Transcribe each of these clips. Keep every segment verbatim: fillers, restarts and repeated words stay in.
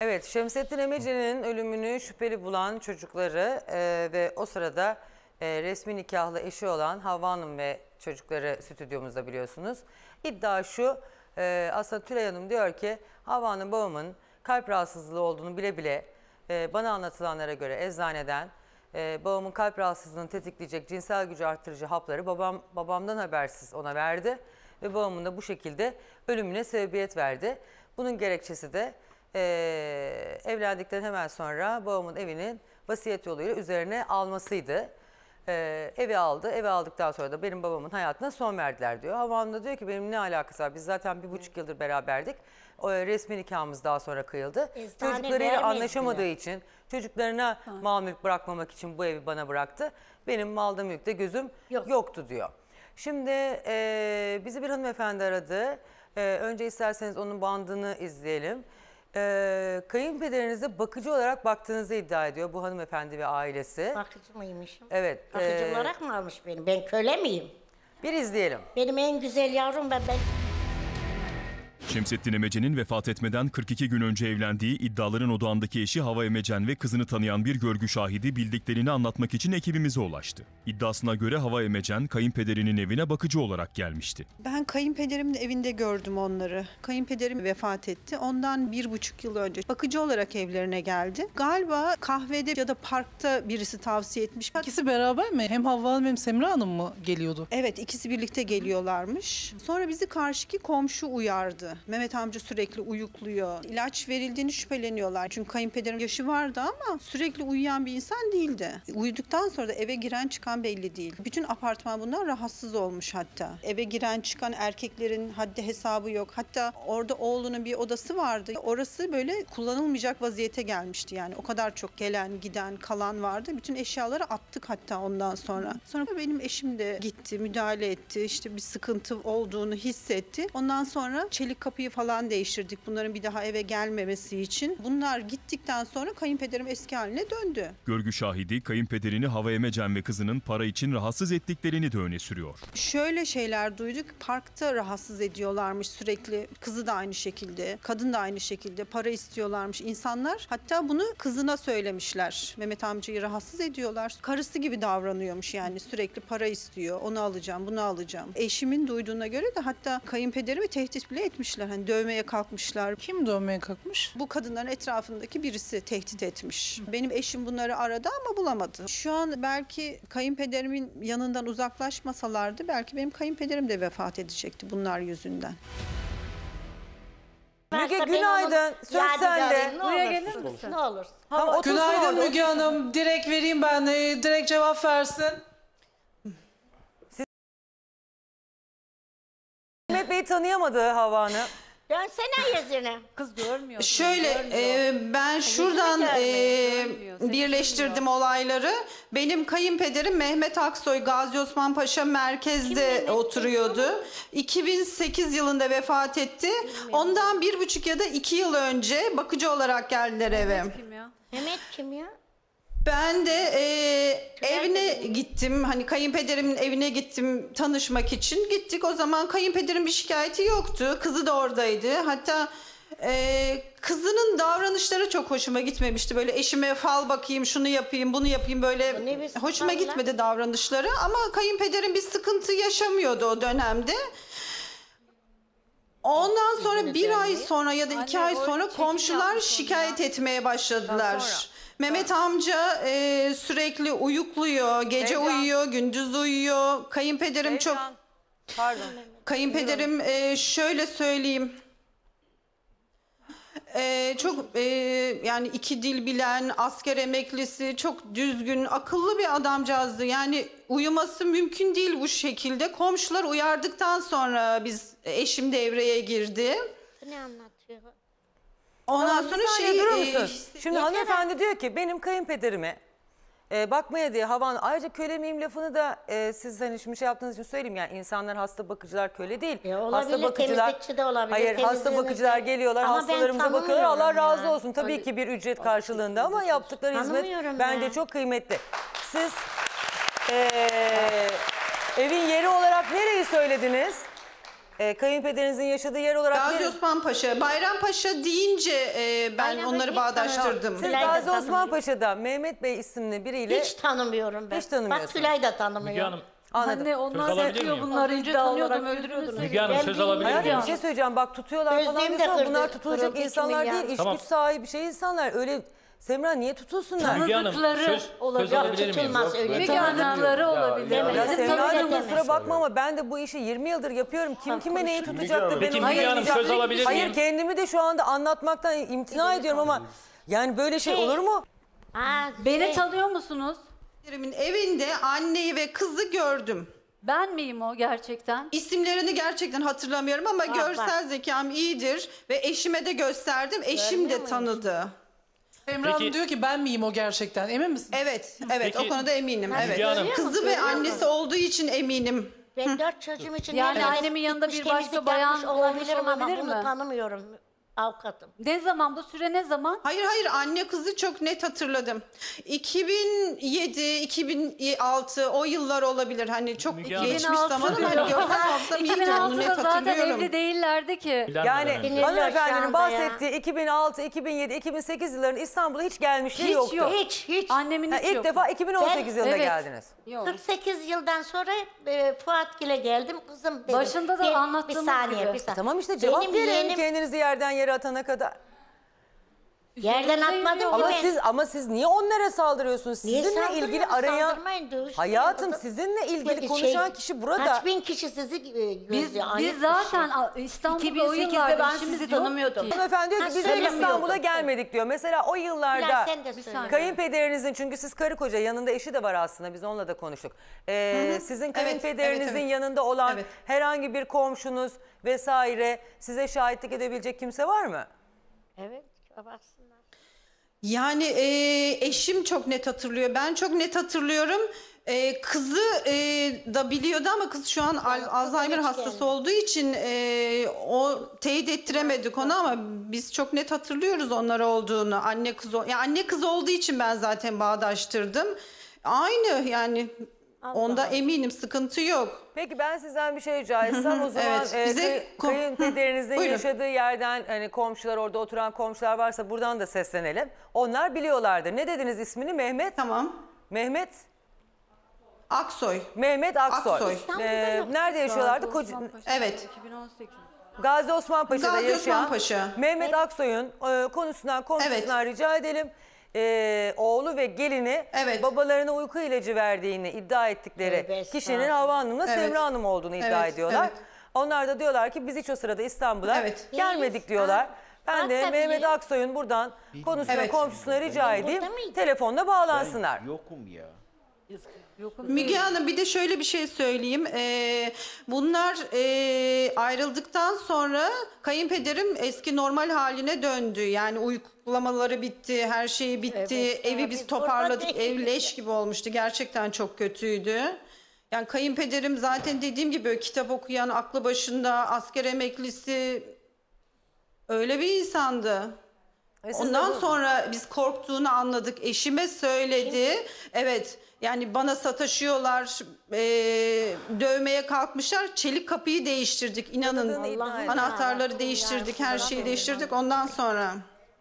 Evet, Şemsettin Emece'nin ölümünü şüpheli bulan çocukları e, ve o sırada e, resmi nikahlı eşi olan Havva Hanım ve çocukları stüdyomuzda biliyorsunuz. İddia şu, e, aslında Tülay Hanım diyor ki Havva Hanım babamın kalp rahatsızlığı olduğunu bile bile e, bana anlatılanlara göre eczaneden e, babamın kalp rahatsızlığını tetikleyecek cinsel gücü arttırıcı hapları babam babamdan habersiz ona verdi ve babamın da bu şekilde ölümüne sebebiyet verdi. Bunun gerekçesi de Ee, evlendikten hemen sonra babamın evinin vasiyet yoluyla üzerine almasıydı. Ee, evi aldı. Evi aldıktan sonra da benim babamın hayatına son verdiler diyor. Havva Hanım da diyor ki benim ne alakası var? Biz zaten bir buçuk yıldır beraberdik. O, resmi nikahımız daha sonra kıyıldı. E, Çocuklarıyla anlaşamadığı mi? için, çocuklarına ha. mal mülk bırakmamak için bu evi bana bıraktı. Benim malda mülkte gözüm Yok. yoktu diyor. Şimdi e, bizi bir hanımefendi aradı. E, önce isterseniz onun bandını izleyelim. Ee, kayınpederinize bakıcı olarak baktığınızı iddia ediyor bu hanımefendi ve ailesi. Bakıcı mıymışım? Evet. Bakıcı e... olarak mı almış beni? Ben köle miyim? Bir izleyelim. Benim en güzel yavrum ben. ben... Şemsettin Emece'nin vefat etmeden kırk iki gün önce evlendiği iddiaların odağındaki eşi Havva Emecen ve kızını tanıyan bir görgü şahidi bildiklerini anlatmak için ekibimize ulaştı. İddiasına göre Havva Emecen kayınpederinin evine bakıcı olarak gelmişti. Ben kayınpederimin evinde gördüm onları. Kayınpederim vefat etti. Ondan bir buçuk yıl önce bakıcı olarak evlerine geldi. Galiba kahvede ya da parkta birisi tavsiye etmiş. İkisi beraber mi? Hem Havva Hanım hem Semra Hanım mı geliyordu? Evet, ikisi birlikte geliyorlarmış. Sonra bizi karşıki komşu uyardı. Mehmet amca sürekli uyukluyor. İlaç verildiğini şüpheleniyorlar. Çünkü kayınpederin yaşı vardı ama sürekli uyuyan bir insan değildi. Uyuduktan sonra da eve giren çıkan belli değil. Bütün apartman bundan rahatsız olmuş hatta. Eve giren çıkan erkeklerin haddi hesabı yok. Hatta orada oğlunun bir odası vardı. Orası böyle kullanılmayacak vaziyete gelmişti yani. O kadar çok gelen, giden, kalan vardı. Bütün eşyaları attık hatta ondan sonra. Sonra benim eşim de gitti, müdahale etti. İşte bir sıkıntı olduğunu hissetti. Ondan sonra çelik kapıyı falan değiştirdik bunların bir daha eve gelmemesi için. Bunlar gittikten sonra kayınpederim eski haline döndü. Görgü şahidi kayınpederini Havva Emecen ve kızının para için rahatsız ettiklerini de öne sürüyor. Şöyle şeyler duyduk. Parkta rahatsız ediyorlarmış sürekli. Kızı da aynı şekilde, kadın da aynı şekilde para istiyorlarmış insanlar. Hatta bunu kızına söylemişler. Mehmet amcayı rahatsız ediyorlar. Karısı gibi davranıyormuş yani sürekli para istiyor. Onu alacağım, bunu alacağım. Eşimin duyduğuna göre de hatta kayınpederimi tehdit bile etmişler. Hani dövmeye kalkmışlar. Kim dövmeye kalkmış? Bu kadınların etrafındaki birisi tehdit etmiş. Benim eşim bunları aradı ama bulamadı. Şu an belki kayınpederimin yanından uzaklaşmasalardı belki benim kayınpederim de vefat edecekti bunlar yüzünden. Müge günaydın. Söz sende. Buraya gelir misin? Ne olur. Tamam, günaydın Müge Hanım. Direkt vereyim ben. Direkt cevap versin. Mehmet Bey tanıyamadı Havva Hanım. Dönsene yüzüne. Kız görmüyor. Şöyle görmüyor. E, ben şuradan e, birleştirdim görmüyor. olayları. Benim kayınpederim Mehmet Aksoy Gazi Osman Paşa merkezde Kim oturuyordu. Mehmet? iki bin sekiz yılında vefat etti. Bilmiyorum. Ondan bir buçuk ya da iki yıl önce bakıcı olarak geldiler eve. Mehmet kim ya? Mehmet kim ya? Ben de e, evine gittim. Hani kayınpederimin evine gittim tanışmak için. Gittik o zaman kayınpederin bir şikayeti yoktu. Kızı da oradaydı. Hatta e, kızının davranışları çok hoşuma gitmemişti. Böyle eşime fal bakayım, şunu yapayım, bunu yapayım böyle hoşuma gitmedi davranışları. Ama kayınpederin bir sıkıntı yaşamıyordu o dönemde. Ondan sonra bir ay sonra ya da iki ay sonra komşular şikayet etmeye başladılar. Mehmet amca e, sürekli uyukluyor, gece Evren. uyuyor, gündüz uyuyor. Kayınpederim Evren. çok... Pardon. Kayınpederim e, şöyle söyleyeyim. E, çok e, yani iki dil bilen, asker emeklisi, çok düzgün, akıllı bir adamcağızdı. Yani uyuması mümkün değil bu şekilde. Komşular uyardıktan sonra biz eşim devreye girdi. Ne anlatıyor? Ondan sonra şey durur musunuz? E, Şimdi hanımefendi ben... diyor ki benim kayınpederime e, bakmaya diye Havva ayrıca köle miyim lafını da e, siz hani şimdi şey yaptığınız için söyleyeyim yani insanlar hasta bakıcılar köle değil. E, olabilir, hasta bakıcılar de olabilir. Hayır hasta bakıcılar geliyorlar ama hastalarımıza bakıyorlar Allah razı yani. olsun tabii Öyle. ki bir ücret karşılığında ama yaptıkları hizmet ben. bence çok kıymetli. Siz e, evin yeri olarak nereyi söylediniz? e, kayınpederinizin yaşadığı yer olarak... Gazi ne... Osman Paşa, Bayrampaşa deyince e, ben Bayram onları bağdaştırdım. Siz Gazi Osman Paşa'da Mehmet Bey isimli biriyle... Hiç tanımıyorum ben. Hiç tanımıyorsunuz. Bak Tülay da tanımıyor. Anladım. Anne onlar yapıyor bunları iddia olarak öldürüyordunuz. Müge Hanım söz alabilir miyim? Bir şey söyleyeceğim bak tutuyorlar falan diyorsan bunlar tutulacak insanlar değil. İş güç sahibi şey insanlar öyle... Semra niye tutulsunlar? Tanıdıkları olabilir. Tanıdıkları olabilir. Semra'cığım kusura bakma ama ben de bu işi yirmi yıldır yapıyorum. Kim kime neyi tutacak da benim... Hayır kendimi de şu anda anlatmaktan imtina ediyorum ama... Yani böyle şey olur mu? Beni tanıyor musunuz? Evinde anneyi ve kızı gördüm. Ben miyim o gerçekten? İsimlerini gerçekten hatırlamıyorum ama ah, görsel bak. Zekam iyidir ve eşime de gösterdim. Eşim Görmüyor de tanıdı. Semra Hanım diyor ki ben miyim o gerçekten? Emin misin? Evet, evet. Peki, o konuda eminim. Evet. Hanım, kızı ve annesi olduğu için eminim. Ben dört çocuğum için yani evet. annemin yanında bir başka bayan olabilir ama olabilir bunu mi? Tanımıyorum. Avukatım. Ne zaman bu süre ne zaman? Hayır hayır anne kızı çok net hatırladım. iki bin yedi iki bin altı o yıllar olabilir hani çok geçmiş zaman ama iki bin altıda zaten evli değillerdi ki. Yani hanımefendinin bahsettiği iki bin altı iki bin yedi iki bin sekiz yılların İstanbul'a hiç gelmişliği yoktu. Yok. Hiç hiç. Annemin hiç ha, ilk yok. defa iki bin on sekiz ben, yılında evet. geldiniz. Yok. kırk sekiz yıldan sonra e, Fuatgil'e geldim kızım benim. Başında da benim, anlattığımız bir saniye, gibi. Bir saniye. Tamam işte cevap benim, verin benim, kendinizi yerden yere atana kadar. Yerden atmadım ama ben. siz ama siz niye onlara saldırıyorsunuz? Sizinle ilgili arayan hayatım sizinle ilgili konuşan kişi burada. Kaç bin kişi sizi gözlüyor. Biz, biz zaten İstanbul'da o yıllarda ben sizi tanımıyordum. Hanımefendi diyor ki biz de İstanbul'a gelmedik diyor. Mesela o yıllarda kayınpederinizin çünkü siz karı koca yanında eşi de var aslında biz onunla da konuştuk. Ee, Hı -hı. Sizin kayınpederinizin evet, evet, evet. yanında olan evet. herhangi bir komşunuz vesaire size şahitlik edebilecek kimse var mı? Evet. Abaksınlar. Yani e, eşim çok net hatırlıyor. Ben çok net hatırlıyorum. E, kızı e, da biliyordu ama kız şu an yani, Alzheimer hastası gelmiyor. olduğu için e, o teyit ettiremedik onu ama biz çok net hatırlıyoruz onlara olduğunu. Anne kız yani anne kız olduğu için ben zaten bağdaştırdım. Aynı yani Allah onda Allah. eminim sıkıntı yok. Peki ben sizden bir şey rica etsem o zaman evet, e, bize... kayınpederinizin yaşadığı yerden hani komşular orada oturan komşular varsa buradan da seslenelim. Onlar biliyorlardır. Ne dediniz ismini? Mehmet? Tamam. Mehmet? Aksoy. Mehmet Aksoy. Aksoy. Ee, nerede yaşıyorlardı? Gazi Osman Paşa. Evet. iki bin on sekiz. Gazi Osman Paşa'da Gazi yaşayan Osman Paşa. Mehmet Aksoy'un e, konusundan komşusundan evet. rica edelim. Ee, oğlu ve gelini evet. babalarına uyku ilacı verdiğini iddia ettikleri evet, kişinin Hava Hanım'la evet. Semra Hanım olduğunu evet, iddia ediyorlar. Evet. Onlar da diyorlar ki biz hiç o sırada İstanbul'a evet. gelmedik diyorlar. Ha. Ben Hatta de bile. Mehmet Aksoy'un buradan konusuna evet. komşusuna rica edeyim telefonla bağlansınlar. Ben yokum ya. Müge Hanım bir de şöyle bir şey söyleyeyim. Ee, bunlar e, ayrıldıktan sonra kayınpederim eski normal haline döndü. Yani uygulamaları bitti, her şeyi bitti. Evet, evi biz, biz toparladık, ev leş gibi olmuştu. Gerçekten çok kötüydü. Yani kayınpederim zaten dediğim gibi kitap okuyan, aklı başında, asker emeklisi öyle bir insandı. Ondan sonra biz korktuğunu anladık. Eşime söyledi. Evet yani bana sataşıyorlar, e, dövmeye kalkmışlar. Çelik kapıyı değiştirdik inanın. Anahtarları değiştirdik, her şeyi değiştirdik ondan sonra.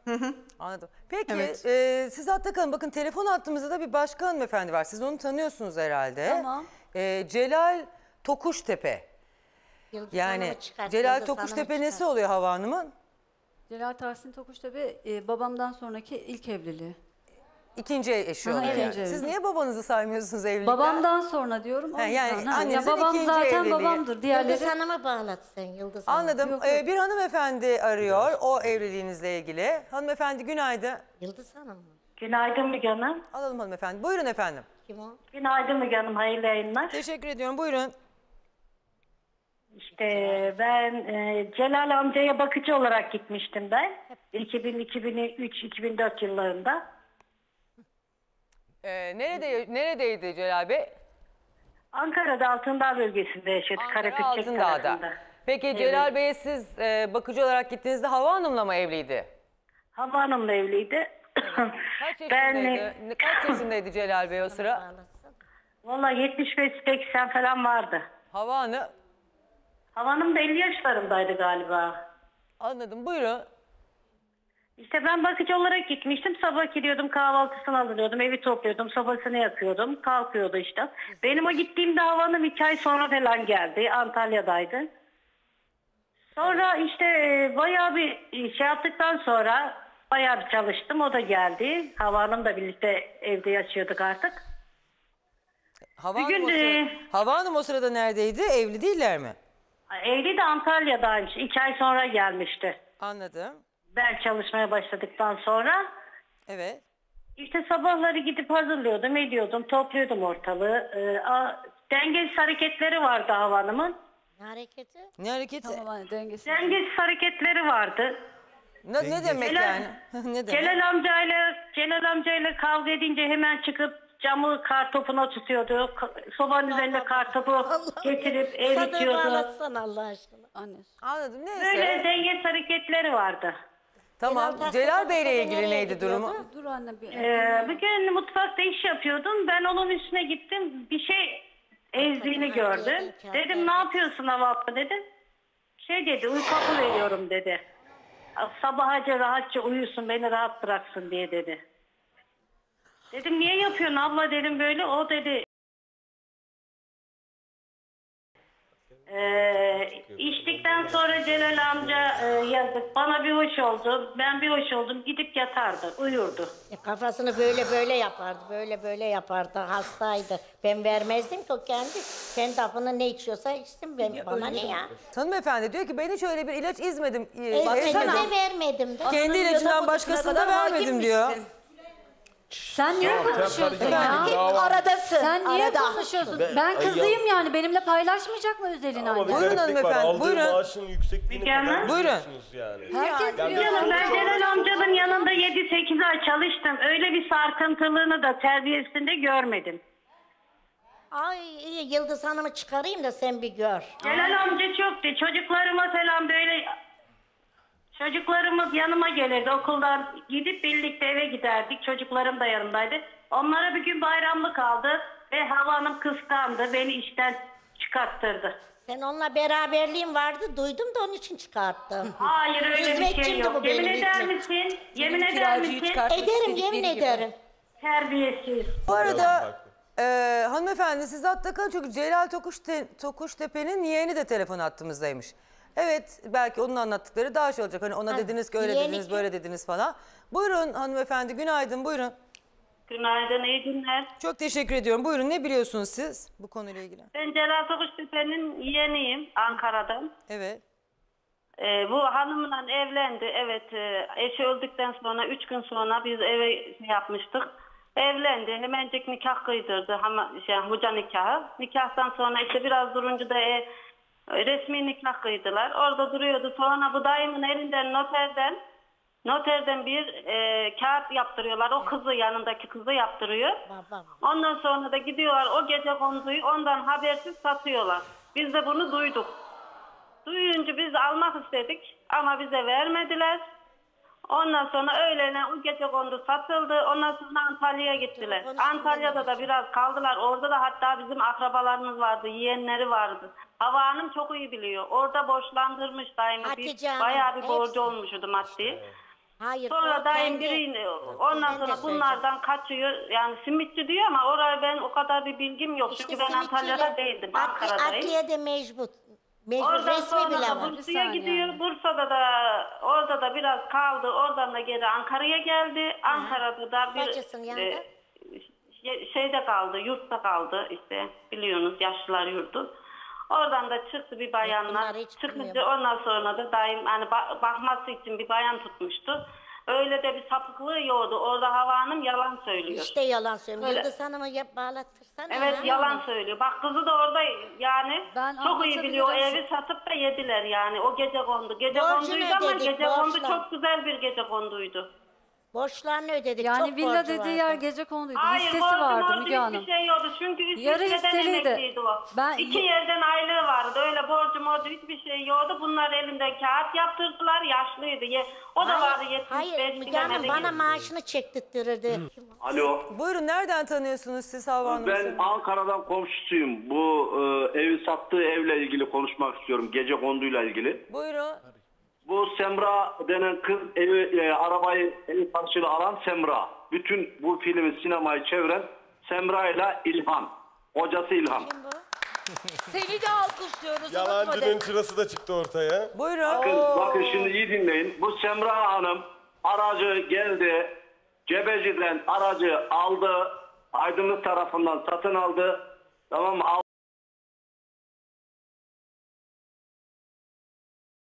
Hı hı. Anladım. Peki evet. e, siz hatta kalın bakın telefon attığımızda da bir başka hanımefendi var. Siz onu tanıyorsunuz herhalde. Tamam. E, Celal Tokuştepe. Yıldız yani Celal Tokuştepe nesi oluyor Hava Hanım'ın? Celal Tahsin Tokuş tabi e, babamdan sonraki ilk evliliği. İkinci eşi oluyor. Evet. Yani. Siz niye babanızı saymıyorsunuz evlilikten? Babamdan sonra diyorum. Ha, yani annenizin ya, babam zaten evliliği. Babamdır. Diğerleri... Yıldız Hanım'a bağlat sen Yıldız Hanım. Anladım. Yok, ee, yok. Bir hanımefendi arıyor o evliliğinizle ilgili. Hanımefendi günaydın. Yıldız Hanım mı? Günaydın Müge Hanım. Alalım hanımefendi. Buyurun efendim. Kim o? Günaydın Müge Hanım. Hayırlı yayınlar. Teşekkür ediyorum. Buyurun. İşte ben e, Celal amcaya bakıcı olarak gitmiştim ben. iki bin, iki bin üç, iki bin dört yıllarında. Ee, nerede neredeydi Celal Bey? Ankara'da Altındağ bölgesinde yaşadık. Ankara Altındağ'da. Peki evet. Celal Bey'e siz e, bakıcı olarak gittiğinizde Hava Hanım'la mı evliydi? Hava Hanım'la evliydi. Evet. Kaç yaşındaydı? Ben... Kaç yaşındaydı Celal Bey o sıra? Valla yetmiş beş seksen falan vardı. Hava Hanım... Havanım da elli yaşlarındaydı galiba. Anladım, buyurun. İşte ben bakıcı olarak gitmiştim. Sabah gidiyordum, kahvaltısını hazırlıyordum, evi topluyordum, sobasını yakıyordum. Kalkıyordu işte. Benim o gittiğimde havanım iki ay sonra falan geldi. Antalya'daydı. Sonra işte bayağı bir şey yaptıktan sonra bayağı bir çalıştım. O da geldi. Havanımla birlikte evde yaşıyorduk artık. Havanım, bir gün, o, sırada, Havanım o sırada neredeydi? Evli değiller mi? Evli de Antalya'daymış. İki ay sonra gelmişti. Anladım. Ben çalışmaya başladıktan sonra. Evet. İşte sabahları gidip hazırlıyordum, ediyordum, topluyordum ortalığı. E, a, dengesiz hareketleri vardı Havanım'ın. Ne hareketi? Ne hareketi? Tamam, dengesiz. Dengesiz hareketleri vardı. Ne, ne demek Celal, yani? Ne demek? Celal amcayla, Celal amcayla kavga edince hemen çıkıp camı kartopuna tutuyordu. Sobanın üzerine kartopu getirip eritiyordu. Sana anlatsana Allah aşkına. Anladım. Anladım. Neyse. Böyle dengesiz hareketleri vardı. Tamam. Celal, Celal Bey'le ilgili neydi durumu? Dur anne bir. Ee, bugün mutfakta iş yapıyordum. Ben onun üstüne gittim. Bir şey ezdiğini gördüm. Dedim ne yapıyorsun Havva dedim. Şey dedi, uyku veriyorum dedi. Sabahaca rahatça uyusun, beni rahat bıraksın diye dedi. Dedim niye yapıyorsun abla dedim böyle. O dedi e, içtikten sonra Celal amca e, yazık bana bir hoş oldu. Ben bir hoş oldum, gidip yatardı, uyurdu. E, kafasını böyle böyle yapardı, böyle böyle yapardı. Hastaydı. Ben vermezdim ki o kendi. Kendi hapını ne içiyorsa içtim ben. Ya, bana ne ya? Hanımefendi diyor ki ben hiç öyle bir ilaç izmedim. Ezmedim de vermedim de. Kendi ilacından başkasına da vermedim diyor. Sen niye konuşuyorsun ya? Hep aradasın. Sen niye arada konuşuyorsun? Ben, ben kızıyım ya. Yani. Benimle paylaşmayacak mı özelini anne? Buyurun hanımefendi. Buyurun. Maaşın yüksekliğini kadar biliyorsunuz yani. Herkes yani biliyor. Yani ben Celal amcanın yanında yedi sekiz ay çalıştım. Öyle bir sarkıntılığını da terbiyesinde görmedim. Ay Yıldız Hanım'ı çıkarayım da sen bir gör. Celal amca çoktu. Çocuklarıma selam böyle... Çocuklarımız yanıma gelirdi, okuldan gidip birlikte eve giderdik. Çocuklarım da yanımdaydı. Onlara bir gün bayramlık aldı ve Havva Hanım kıskandı, beni işten çıkarttırdı. Sen onunla beraberliğin vardı, duydum da onun için çıkarttım. Hayır öyle Hizmetçim bir şey yok. Yemin eder misin? Yemin eder misin? Ederim, yemin ederim. Terbiyesiz. Bu arada e, hanımefendi siz hatta kalın çünkü Celal Tokuşte, Tokuştepe'nin yeğeni de telefon hattımızdaymış. Evet, belki onun anlattıkları daha şey olacak. Hani ona ha, dediniz ki öyle dediniz, ki... böyle dediniz falan. Buyurun hanımefendi, günaydın, buyurun. Günaydın, iyi günler. Çok teşekkür ediyorum. Buyurun, ne biliyorsunuz siz bu konuyla ilgili? Ben Celal Tokuştepe'nin yeğeniyim, Ankara'dan. Evet. Ee, bu hanımla evlendi, evet. Eşi öldükten sonra, üç gün sonra biz eve yapmıştık. Evlendi, hemencik nikah kıydırdı, şey, hoca nikahı. Nikahtan sonra işte biraz durunca da... E, resmi nikah kıydılar. Orada duruyordu. Sonra bu dayımın elinden noterden noterden bir e, kağıt yaptırıyorlar. O kızı, yanındaki kızı yaptırıyor. Ondan sonra da gidiyorlar. O gece konduyu ondan habersiz satıyorlar. Biz de bunu duyduk. Duyunca biz almak istedik ama bize vermediler. Ondan sonra öğlene o gece kondu satıldı. Ondan sonra Antalya'ya gittiler. Antalya'da da biraz kaldılar. Orada da hatta bizim akrabalarımız vardı, yeğenleri vardı. Havva Hanım çok iyi biliyor. Orada borçlandırmış daimi. Bir, bayağı bir borcu olmuştu maddi. Hayır, sonra daim birini ondan sonra bunlardan kaçıyor. Yani simitçi diyor ama oraya ben o kadar bir bilgim yok. İşte çünkü ben Antalya'da değildim. Ankara'dayım. Adliyede mecbur. Mecbur, oradan sonra Bursa'ya gidiyor. Yani. Bursa'da da orada da biraz kaldı. Oradan da geri Ankara'ya geldi. Aha. Ankara'da da bir e, şeyde kaldı. Yurtta kaldı işte. Biliyorsunuz yaşlılar yurdu. Oradan da çıktı bir bayanla. Çıkınca ondan sonra da daim hani bakması için bir bayan tutmuştu. Öyle de bir sapıklığı yoğdu. Orada Havva Hanım yalan söylüyor. İşte yalan söylüyor. Yıldız Hanım'ı bağlatırsana. Evet ya, yalan söylüyor. Bak kızı da orada yani ben çok iyi biliyor. O evi satıp da yediler yani. O gece kondu. Gece borcunu konduydu ödedik, ama gece borçlan. kondu çok güzel bir gece konduydu. Borçlarını ödedik. Yani çok villa dediği vardı. Yer gece konduydu. Hayır, hissesi borcum, vardı Müge Hanım. Hiçbir şey yoktu. Çünkü üst üsteden emekliydi o. Ben... İki yerden aylığı vardı. Öyle borcum orada hiçbir şey yoktu. Bunlar elinde kağıt yaptırdılar. Yaşlıydı. O da hayır, vardı yetmiş beş. Hayır Müge Hanım bana maaşını çektirtirdi. Alo. Buyurun, nereden tanıyorsunuz siz Havva Hanım'ı? Ben senin? Ankara'dan komşusuyum. Bu e, evi sattığı evle ilgili konuşmak istiyorum. Gece konduyla ilgili. Buyurun. Bu Semra denen kız evi, e, arabayı evi parçayla alan Semra. Bütün bu filmi sinemaya çeviren Semra ile İlhan. Hocası İlhan. Kim bu? Seni de alkışlıyoruz. Yalancının çırası da çıktı ortaya. Buyurun. Bakın, bakın şimdi iyi dinleyin. Bu Semra Hanım aracı geldi. Cebeci'den aracı aldı. Aydınlık tarafından satın aldı. Tamam mı?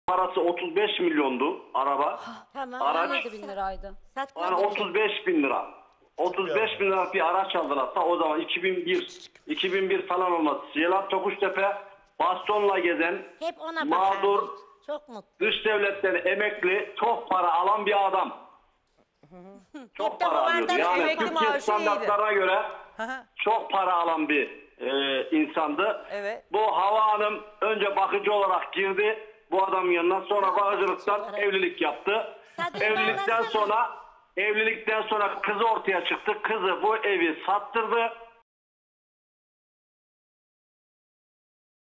Parası otuz beş milyondu araba. Tamam. Araç bin liraydı. Yani otuz beş bin lira. otuz beş bin lira bir araç aldılar. O zaman iki bin bir falan olmaz. Ceylan Tokuştepe bastonla gezen, hep ona mağdur, çok dış devletten emekli, çok para alan bir adam. Çok para alıyordu. Yani Türkiye standartlarına göre çok para alan bir e, insandı. Evet. Bu Havva Hanım önce bakıcı olarak girdi bu adamın yanına. Sonra bakıcılıktan evlilik yaptı. Evlilikten sonra Evlilikten sonra kızı ortaya çıktı. Kızı bu evi sattırdı.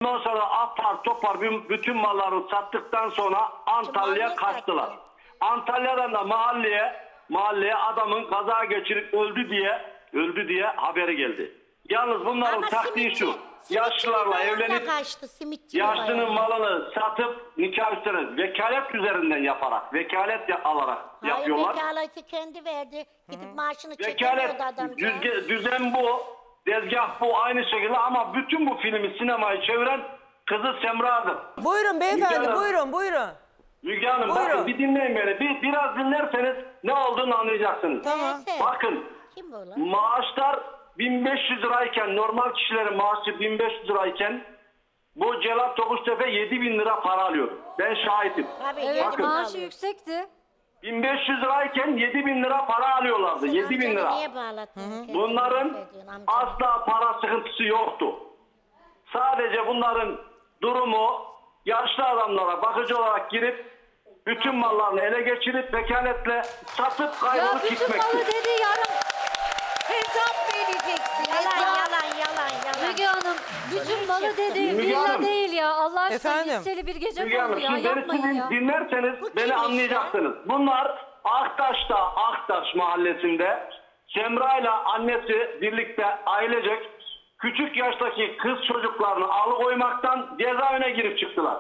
Ondan sonra apar topar bütün malları sattıktan sonra Antalya'ya kaçtılar. Sattı. Antalya'dan da mahalleye, mahalleye adamın kaza geçirip öldü diye öldü diye haberi geldi. Yalnız bunların ama taktiği simitçi, şu. Yaşlılarla evlenip kaçtı, yaşlının yani malını satıp nikah üstüne vekalet üzerinden yaparak, vekalet ya, alarak hayır, yapıyorlar. Vekaleti kendi verdi. Gidip Hı-hı. maaşını çekemiyordu adam. Vekalet düzen bu. Dezgah bu aynı şekilde ama bütün bu filmi sinemaya çeviren kızı Semra'dır. Buyurun beyefendi, Müge Hanım, buyurun buyurun. Müge Hanım buyurun. Bakın bir dinleyin beni. Bir, biraz dinlerseniz ne olduğunu anlayacaksınız. Tamam. Bakın maaşlar bin beş yüz lirayken, normal kişilerin maaşı bin beş yüz lirayken bu Celat Tokuştepe yedi bin lira para alıyor. Ben şahitim. Tabii, evet, bakın, maaşı yüksekti. bin beş yüz lirayken yedi bin lira para alıyorlardı. yedi bin lira. Bunların asla para sıkıntısı yoktu. Sadece bunların durumu yaşlı adamlara bakıcı olarak girip bütün mallarını ele geçirip vekaletle satıp kaybolup gitmekti. Ya bütün malı dedi yarım. Hesap vereceksin. Yalan, yalan, yalan, yalan, yalan. Müge Hanım, bütün malı dedi, villa değil ya. Allah aşkına hisseli bir gece bulur ya, yapmayın ya. Dinlerseniz bu beni anlayacaksınız. Ya? Bunlar Aktaş'ta, Aktaş mahallesinde Semra ile annesi birlikte ailecek küçük yaştaki kız çocuklarını alıkoymaktan cezaevine girip çıktılar.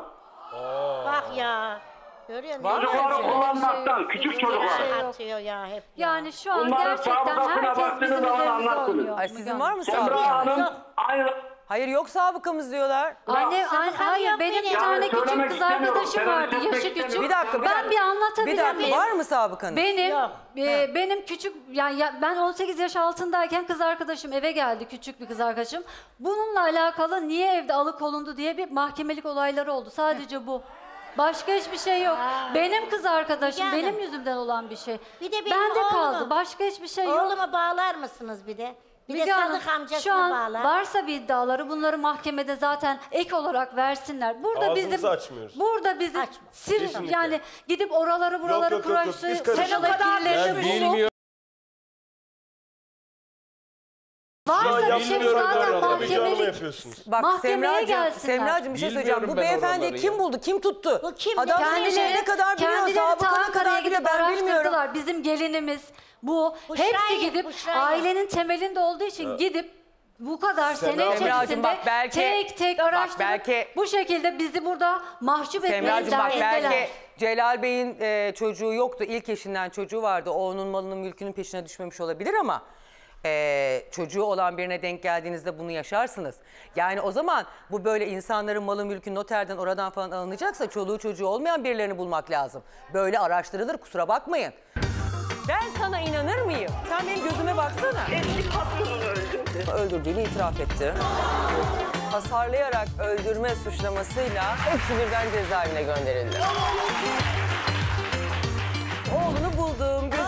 Aa. Bak ya. Çocukları kullanmaktan, şey, küçük çocuklar. Şey ya, hep yani şu an bunların gerçekten herkes bizim üzerinde. Ay sizin var mı sabıka? Hanım, aynı... Hayır yok sabıkamız diyorlar. Anne, an, hayır benim bir tane küçük kız arkadaşım vardı, yaşı küçük. Bir dakika, bir ben bir anlatabilir miyim? Bir dakika, var mı sabıkanız? Benim, e, benim küçük, yani ya, ben on sekiz yaş altındayken kız arkadaşım eve geldi, küçük bir kız arkadaşım. Bununla alakalı niye evde alıkolundu diye bir mahkemelik olayları oldu, sadece bu. Başka hiçbir şey yok. Aa. Benim kız arkadaşım yani, benim yüzümden olan bir şey. Bir de bende kaldı. Başka hiçbir şey yok. Oğluma bağlar mısınız bir de? Bir Müge de Sadık amcasına bağlar. Şu an bağlar. Varsa bir iddiaları bunları mahkemede zaten ek olarak versinler. Burada ağzımızı bizim açmıyoruz. Burada bizim sır yani gidip oraları buraları kuraştı. Sen o kadar bilmiyorum. Varsa bir şey zaten mahkemelik. Bak Semra'cığım bir şey söyleyeceğim. Bu beyefendi kim buldu? Kim tuttu? Bu kim? Adam kendileri ne kadar biliyor? Sabıkana kadar bile ben bilmiyorum. Bizim gelinimiz bu. Buşra hepsi gidip Buşra ailenin temelinde olduğu için evet. Gidip bu kadar sene içerisinde bak, belki, tek tek araştırıp belki, bu şekilde bizi burada mahcup etmeyi belki Celal Bey'in e, çocuğu yoktu. İlk eşinden çocuğu vardı. O onun malının mülkünün peşine düşmemiş olabilir ama Ee, çocuğu olan birine denk geldiğinizde bunu yaşarsınız. Yani o zaman bu böyle insanların malı mülkü noterden oradan falan alınacaksa çoluğu çocuğu olmayan birilerini bulmak lazım. Böyle araştırılır, kusura bakmayın. Ben sana inanır mıyım? Sen benim gözüme baksana. Eski patronunu öldürdü. Öldürdüğünü itiraf etti. Hasarlayarak öldürme suçlamasıyla hepsi birden cezaevine gönderildi. Oğlunu buldum.